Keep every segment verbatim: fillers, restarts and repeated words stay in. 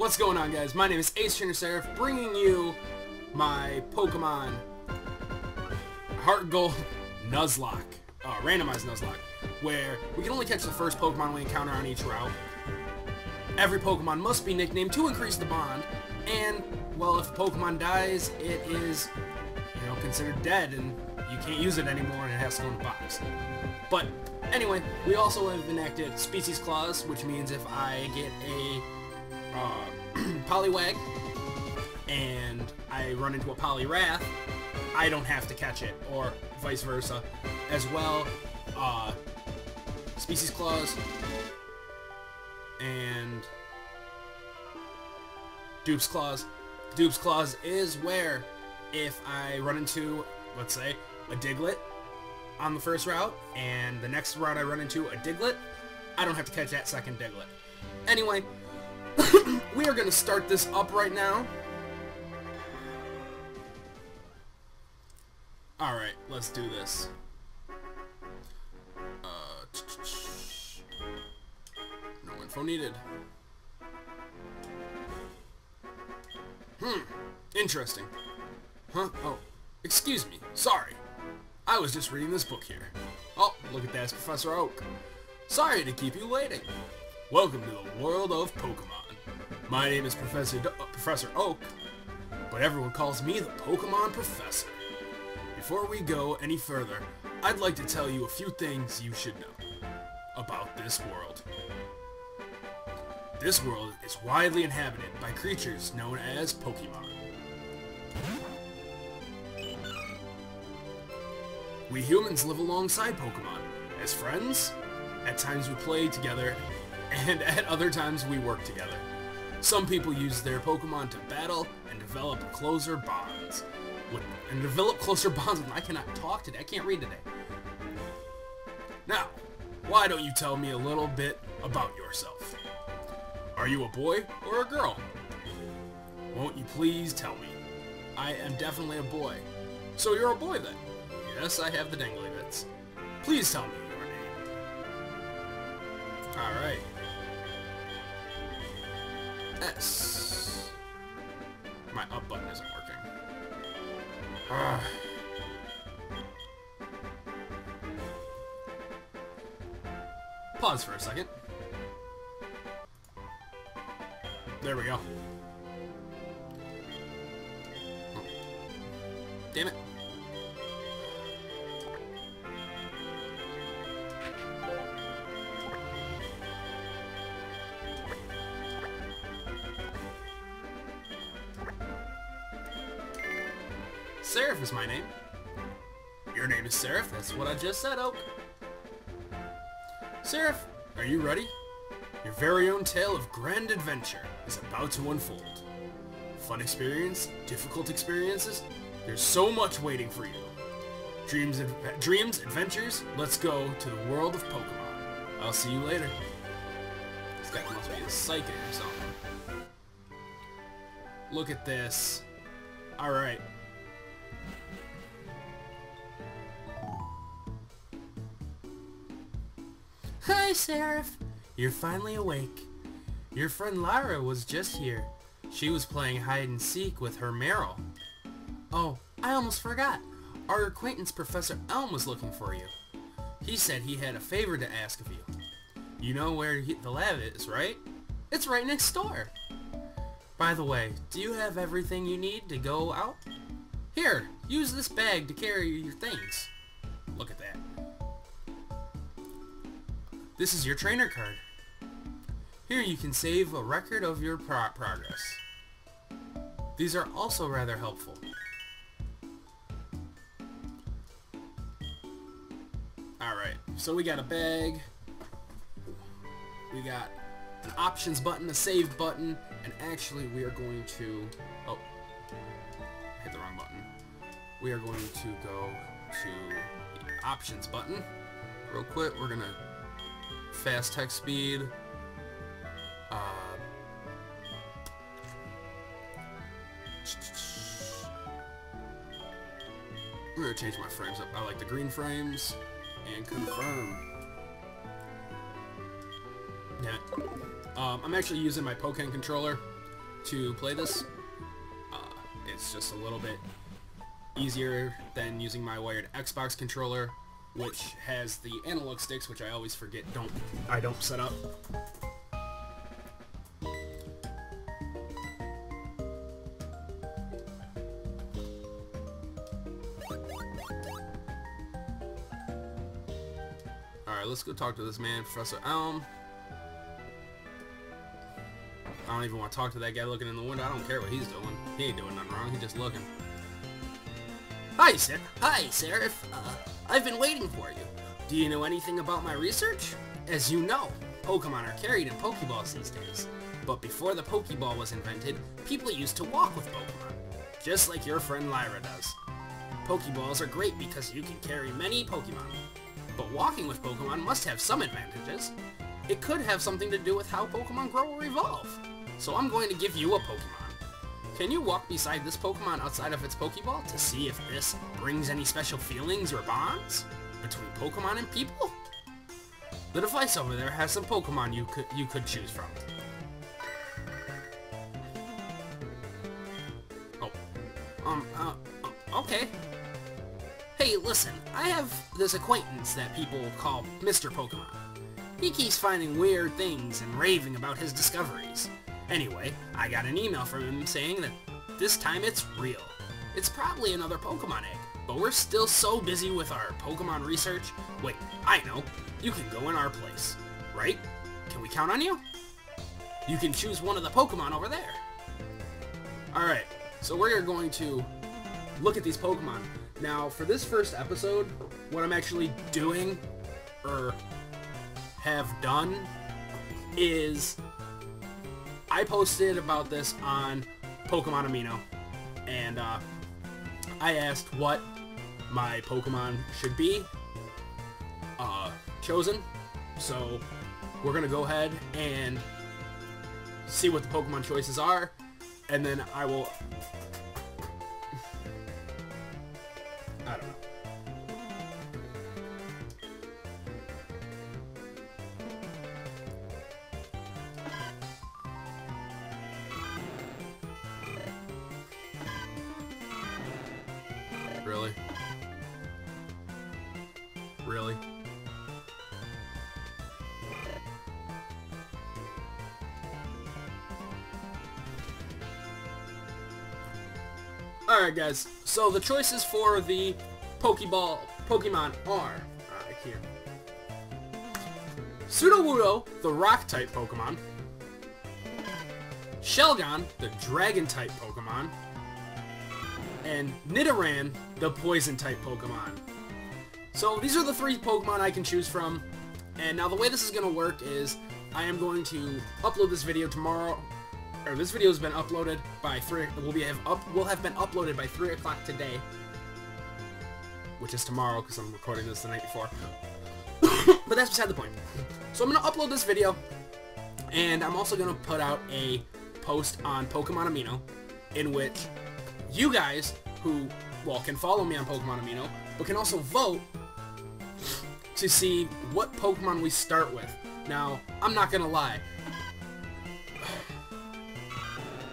What's going on, guys? My name is Ace Trainer Sariph, bringing you my Pokemon Heart Gold Nuzlocke, uh, randomized Nuzlocke, where we can only catch the first Pokemon we encounter on each route. Every Pokemon must be nicknamed to increase the bond, and, well, if Pokemon dies, it is, you know, considered dead, and you can't use it anymore, and it has to go in a box. But anyway, we also have enacted Species Clause, which means if I get a uh, Poliwag and I run into a Poliwrath, I don't have to catch it, or vice versa. As well, uh, Species Clause and Dupes Clause. Dupes Clause is where if I run into, let's say, a Diglett on the first route, and the next route I run into a Diglett, I don't have to catch that second Diglett. Anyway, we are going to start this up right now. Alright, let's do this. Uh, no info needed. Hmm, interesting. Huh? Oh, excuse me, sorry. I was just reading this book here. Oh, look at that, it's Professor Oak. Sorry to keep you waiting. Welcome to the world of Pokemon. My name is Professor Do- uh, Professor Oak, but everyone calls me the Pokemon Professor. Before we go any further, I'd like to tell you a few things you should know about this world. This world is widely inhabited by creatures known as Pokemon. We humans live alongside Pokemon, as friends, at times we play together, and at other times we work together. Some people use their Pokemon to battle and develop closer bonds. With, and develop closer bonds with I cannot talk today, I can't read today. Now, why don't you tell me a little bit about yourself? Are you a boy or a girl? Won't you please tell me? I am definitely a boy. So you're a boy then? Yes, I have the dangly bits. Please tell me your name. Alright. S. My up button isn't working. Uh. Pause for a second. There we go. Oh. Damn it. Sariph is my name. Your name is Sariph, that's what I just said, Oak. Sariph, are you ready? Your very own tale of grand adventure is about to unfold. Fun experience, difficult experiences, there's so much waiting for you. Dreams, ad dreams adventures, let's go to the world of Pokemon. I'll see you later. This guy must be a psychic or something. Look at this. Alright. Hi, Sariph! You're finally awake. Your friend Lyra was just here. She was playing hide-and-seek with her Meryl. Oh, I almost forgot. Our acquaintance Professor Elm was looking for you. He said he had a favor to ask of you. You know where he, the lab is, right? It's right next door! By the way, do you have everything you need to go out? Here, use this bag to carry your things. Look at that. This is your trainer card. Here you can save a record of your pro progress. These are also rather helpful. Alright, so we got a bag. We got an options button, a save button, and actually we are going to... Oh, I hit the wrong button. We are going to go to the options button. Real quick, we're going to... Fast text speed. Uh, I'm gonna change my frames up. I like the green frames. And confirm. Yeah. Um, I'm actually using my Pokken controller. to play this. Uh, it's just a little bit easier than using my wired Xbox controller, which has the analog sticks, which I always forget don't I don't set up. Alright, let's go talk to this man, Professor Elm. I don't even want to talk to that guy looking in the window. I don't care what he's doing. He ain't doing nothing wrong. He's just looking. Hi, sir. Hi, Sariph. Uh, I've been waiting for you. Do you know anything about my research? As you know, Pokemon are carried in Pokeballs these days. But before the Pokeball was invented, people used to walk with Pokemon, just like your friend Lyra does. Pokeballs are great because you can carry many Pokemon. But walking with Pokemon must have some advantages. It could have something to do with how Pokemon grow or evolve. So I'm going to give you a Pokemon. Can you walk beside this Pokemon outside of its Pokeball to see if this brings any special feelings or bonds between Pokemon and people? The device over there has some Pokemon you could, you could choose from. Oh. Um, uh, okay. Hey, listen, I have this acquaintance that people call Mister Pokémon. He keeps finding weird things and raving about his discoveries. Anyway, I got an email from him saying that this time it's real. It's probably another Pokémon egg, but we're still so busy with our Pokémon research. Wait, I know. You can go in our place, right? Can we count on you? You can choose one of the Pokémon over there. Alright, so we're going to look at these Pokémon. Now, for this first episode, what I'm actually doing, or have done, is I posted about this on Pokemon Amino, and uh, I asked what my Pokemon should be uh, chosen, so we're going to go ahead and see what the Pokemon choices are, and then I will... I don't know. Really? Really? Alright guys, so the choices for the Pokeball Pokemon are right here. Sudowoodo, the Rock-type Pokemon. Shelgon, the Dragon-type Pokemon. And Nidoran, the Poison-type Pokemon. So these are the three Pokemon I can choose from. And now the way this is going to work is I am going to upload this video tomorrow. Or this video has been uploaded by three. Will be have up. Will have been uploaded by three o'clock today, which is tomorrow because I'm recording this the night before. But that's beside the point. So I'm gonna upload this video, and I'm also gonna put out a post on Pokemon Amino, in which you guys who well can follow me on Pokemon Amino, but can also vote to see what Pokemon we start with. Now I'm not gonna lie.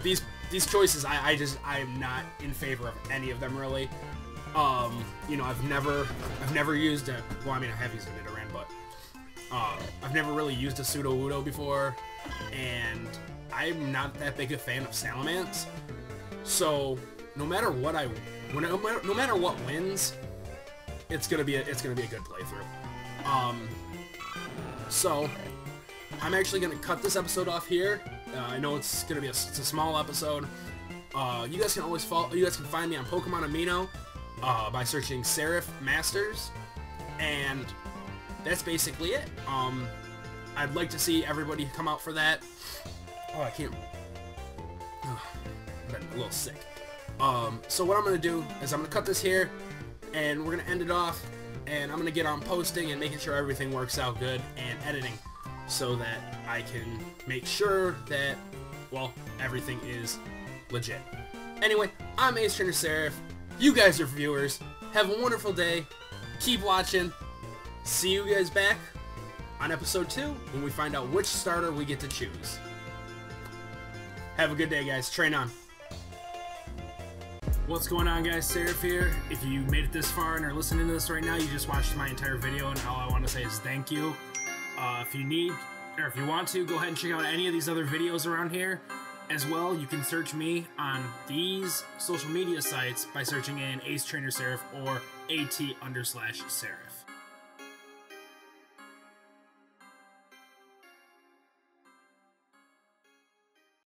These these choices, I, I just I am not in favor of any of them really. Um, you know, I've never I've never used a well I mean I have used a Nidoran, but uh, I've never really used a Sudowoodo before, and I'm not that big a fan of Salamence. So no matter what I when no matter, no matter what wins, it's gonna be a, it's gonna be a good playthrough. Um, so I'm actually gonna cut this episode off here. Uh, I know it's gonna be a, it's a small episode. Uh, you guys can always follow. You guys can find me on Pokemon Amino uh, by searching Sariph Masters, and that's basically it. Um, I'd like to see everybody come out for that. Oh, I can't. Oh, I've been a little sick. Um, so what I'm gonna do is I'm gonna cut this here, and we're gonna end it off, and I'm gonna get on posting and making sure everything works out good and editing, so that I can make sure that, well, everything is legit. Anyway, I'm Ace Trainer Sariph. You guys are viewers. Have a wonderful day. Keep watching. See you guys back on episode two when we find out which starter we get to choose. Have a good day, guys. Train on. What's going on, guys? Sariph here. If you made it this far and are listening to this right now, you just watched my entire video, and all I want to say is thank you. Uh, if you need, or if you want to, go ahead and check out any of these other videos around here. As well, you can search me on these social media sites by searching in Ace Trainer Sariph or AT under slash Sariph.